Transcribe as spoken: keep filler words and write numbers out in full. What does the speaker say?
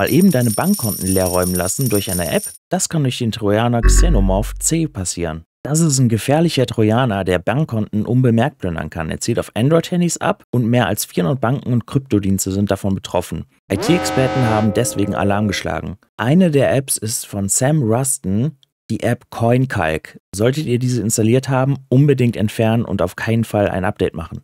Mal eben deine Bankkonten leerräumen lassen durch eine App, das kann durch den Trojaner Xenomorph C passieren. Das ist ein gefährlicher Trojaner, der Bankkonten unbemerkt plündern kann. Er zielt auf Android-Handys ab und mehr als vierhundert Banken und Kryptodienste sind davon betroffen. I T-Experten haben deswegen Alarm geschlagen. Eine der Apps ist von Sam Ruston, die App CoinCalc. Solltet ihr diese installiert haben, unbedingt entfernen und auf keinen Fall ein Update machen.